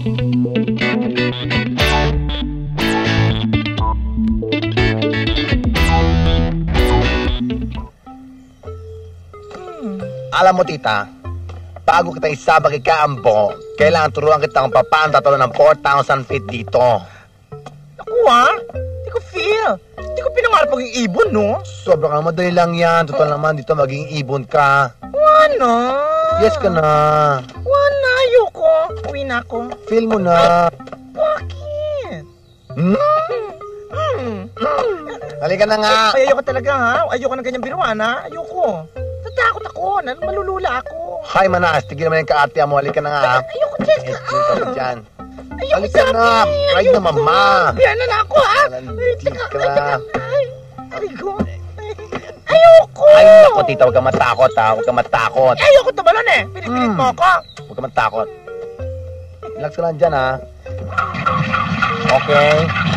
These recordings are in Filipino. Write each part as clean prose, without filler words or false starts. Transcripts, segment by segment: Alam mo, tita, bago kita isabag ikaambo, kailangan turuan kita kung paano tatalo ng 4,000 feet dito. Naku, ha? Hindi ko feel. Hindi ko pinangarap maging ibon, no? Sobrang madali lang yan. Total naman, dito maging ibon ka. Wala. Yes ka na. Wala, ayoko. Uwi na ako. Feel mo na. Bakit? Halika na nga. Ay, ayoko talaga, ha? Ayoko ng ganyang biruan, ha? Ayoko. Natakot ako. Malulula ako. Hay, manaas. Tigil naman yung kaatya mo. Halika na nga. Ayoko, Jessica. Ayoko, halika na. Ay na, mama. Ayan na ako, ha? Ayoko. Ayoko. Ay, naku, tita. Huwag kang matakot, ha? Huwag kang matakot. Ayoko tumalon, eh. Pinipilit mo ako. Huwag kang matakot. Relax ka lang dyan, ha? Okay. Ayo,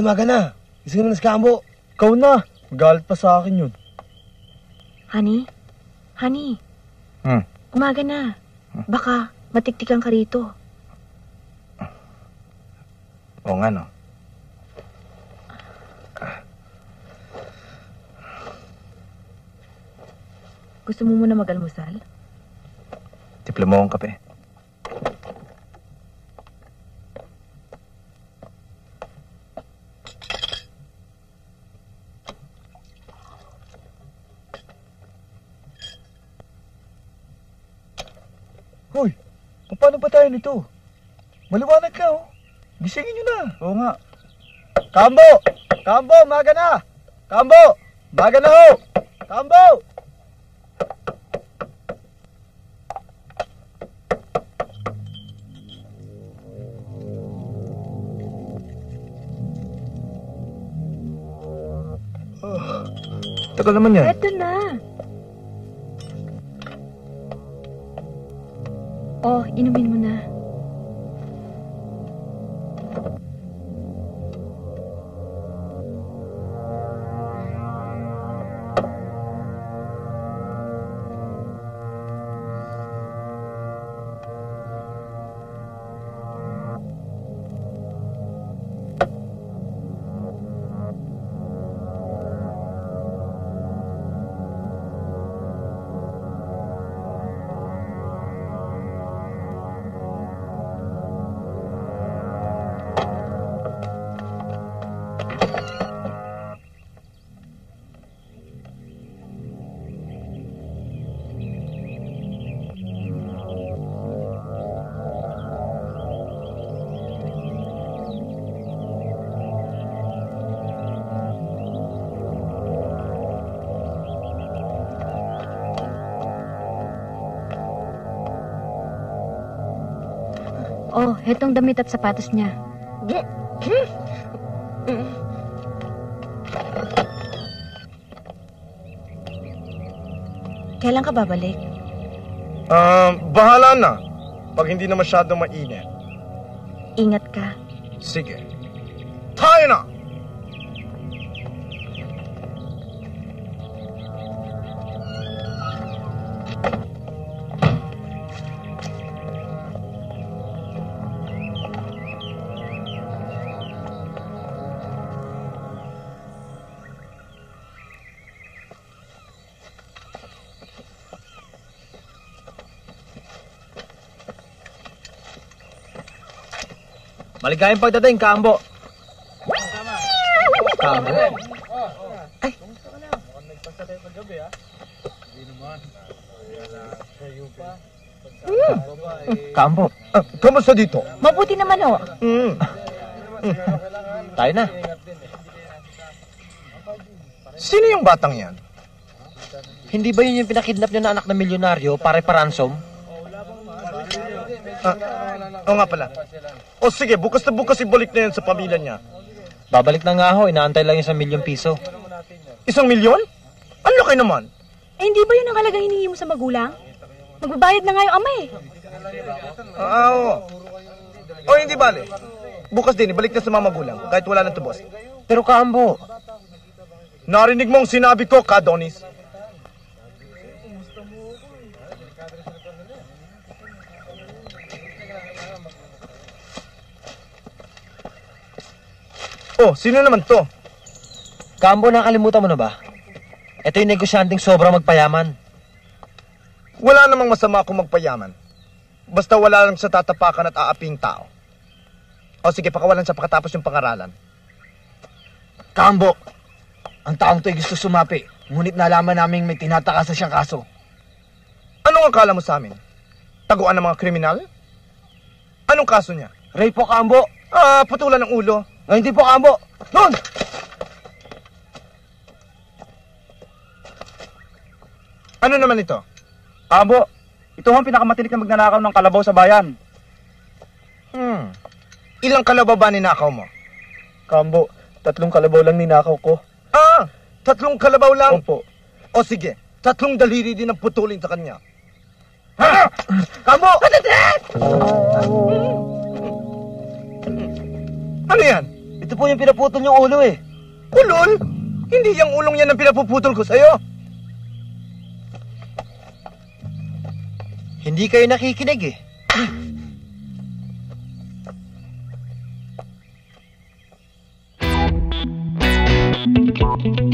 umaga na. Isang na naskambo. Ikaw na. Magalit pa sa akin yun. Honey? Honey? Hmm? Umaga na. Baka matiktikan ka rito. Oo nga, no? Gusto mo muna mag-almusal? Tipla mo akong kape. Hoy, paano ba tayo nito? Maliwanag ka, oh. Gisingin nyo na. Oo nga. Kambo! Kambo, maga na! Kambo! Maga na, ho! Kambo! Oh, tagal naman yan. Eto na. Oh, inumin mo na. Oh, itong damit at sapatos niya. Kailan ka babalik? Bahala na. Pag hindi na masyadong mainit. Ingat ka. Sige. Tayo na! Maligayang pagdating, Kambo. Kambo? Ay! Mukhang nagpasa tayo paggabi, ha? Hindi naman. Kayo pa. Kambo, kamusta dito? Mabuti naman, ho. Tayo na. Sino yung batang yan? Hindi ba yun yung pinakidnap niyo na anak na milyonaryo para iparansom? Oo nga pala. O sige, bukas na bukas ibalik na yan sa pamilya niya. Babalik na nga ho, inaantay lang yung 1,000,000 piso. 1,000,000? Ang laki naman! Eh, hindi ba yun ang halaga hinihingi mo sa magulang? Magbabayad na nga yung ama eh. Oo. O hindi bale. Bukas din, ibalik na sa mga magulang, kahit wala na tubos. Pero Kambo, narinig mo ang sinabi ko, Kadonis. Oh, sino naman to? Kambo, nakalimutan mo na ba? Ito yung negosyanteng sobrang magpayaman. Wala namang masama kung magpayaman. Basta wala lang sa tatapakan at aaping tao. O sige, pakawalan sa pagkatapos yung pangaralan. Kambo, ang taong to'y gusto sumapi. Ngunit nalaman naming may tinatakasan siyang kaso. Anong akala mo sa amin? Taguan ng mga kriminal? Anong kaso niya? Ray po, Kambo. Ah, putulan ng ulo. Ay, hindi po, Kambo! Doon! Ano naman ito? Kambo, ito ang pinakamatinik na magnanakaw ng kalabaw sa bayan. Ilang kalabaw ba ninakaw mo? Kambo, 3 kalabaw lang ninakaw ko. Ah! 3 kalabaw lang? Opo. O sige, 3 daliri din ang putulin sa kanya. Ha! Kambo! Ano yan? Ito po yung pinaputol niyong ulo eh. Ulol? Hindi yung ulong yan ang pinapuputol ko sa'yo. Hindi kayo nakikinig eh.